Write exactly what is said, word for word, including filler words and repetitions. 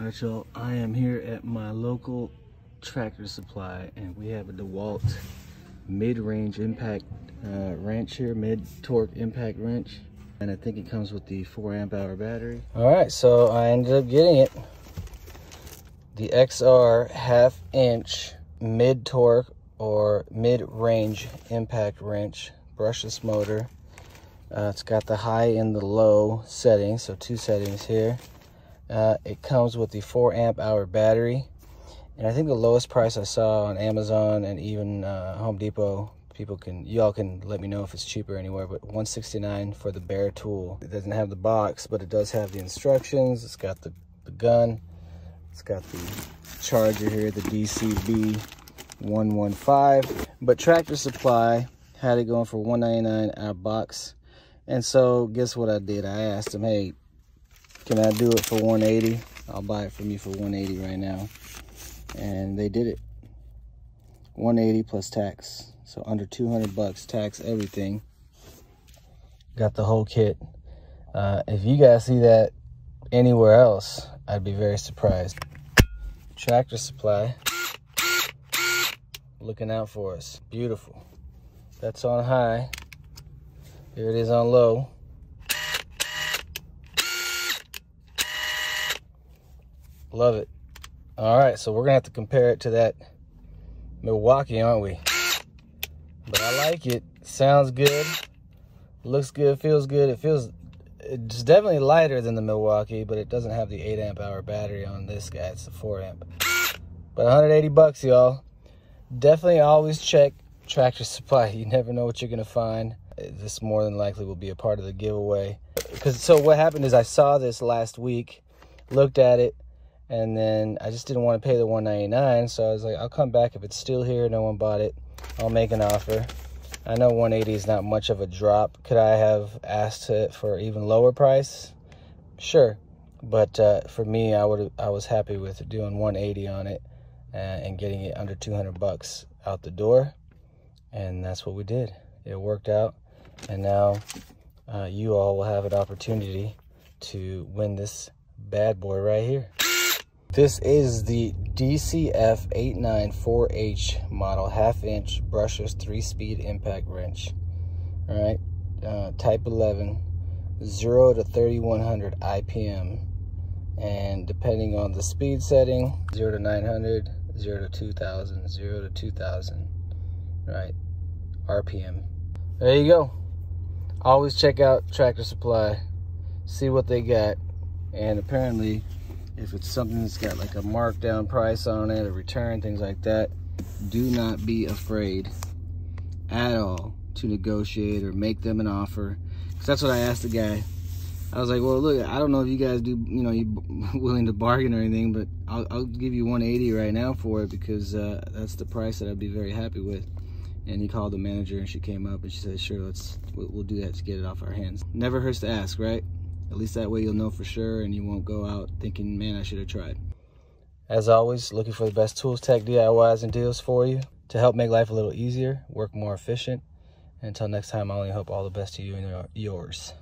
Alright y'all, I am here at my local Tractor Supply and we have a DeWalt mid-range impact uh, wrench here, mid-torque impact wrench. And I think it comes with the four amp hour battery. Alright, so I ended up getting it. The X R half inch mid-torque or mid-range impact wrench, brushless motor. Uh, it's got the high and the low settings, so two settings here. Uh, it comes with the four amp hour battery, and I think the lowest price I saw on Amazon and even uh, Home Depot, people can y'all can let me know if it's cheaper anywhere, but one sixty-nine for the bare tool. It doesn't have the box, but it does have the instructions. It's got the, the gun, it's got the charger here, the D C B one one five. But Tractor Supply had it going for one ninety-nine out of box, and so guess what I did? I asked them, hey, can I do it for one eighty? I'll buy it from you for one eighty right now. And they did it. one eighty plus tax. So under two hundred bucks, tax, everything. Got the whole kit. Uh, if you guys see that anywhere else, I'd be very surprised. Tractor Supply, looking out for us. Beautiful. That's on high. Here it is on low. Love it. All right, so we're gonna have to compare it to that Milwaukee, aren't we? But I like it. Sounds good, looks good, feels good. It feels, it's definitely lighter than the Milwaukee, but it doesn't have the eight amp hour battery on this guy. It's the four amp. But one eighty bucks, y'all. Definitely always check Tractor Supply. You never know what you're gonna find. This more than likely will be a part of the giveaway. Because so what happened is I saw this last week, looked at it. And then I just didn't want to pay the one ninety-nine, so I was like, I'll come back if it's still here, no one bought it, I'll make an offer. I know one eighty is not much of a drop. Could I have asked it for even lower price? Sure, but uh, for me, I would I was happy with doing one eighty on it uh, and getting it under two hundred bucks out the door, and that's what we did. It worked out, and now uh, you all will have an opportunity to win this bad boy right here. This is the D C F eight ninety-four H model half-inch brushless three-speed impact wrench. All right, uh, type eleven, zero to thirty-one hundred I P M, and depending on the speed setting, zero to nine hundred, zero to two thousand, zero to two thousand, right, R P M. There you go. Always check out Tractor Supply, see what they got, and apparently, if it's something that's got like a markdown price on it, a return, things like that, do not be afraid at all to negotiate or make them an offer. Because that's what I asked the guy. I was like, well, look, I don't know if you guys do, you know, you're willing to bargain or anything, but I'll, I'll give you one eighty right now for it because uh, that's the price that I'd be very happy with. And he called the manager and she came up and she said, sure, let's, we'll do that to get it off our hands. Never hurts to ask, right? At least that way you'll know for sure and you won't go out thinking, man, I should have tried. As always, looking for the best tools, tech, D I Ys, and deals for you to help make life a little easier, work more efficient. And until next time, I only hope all the best to you and yours.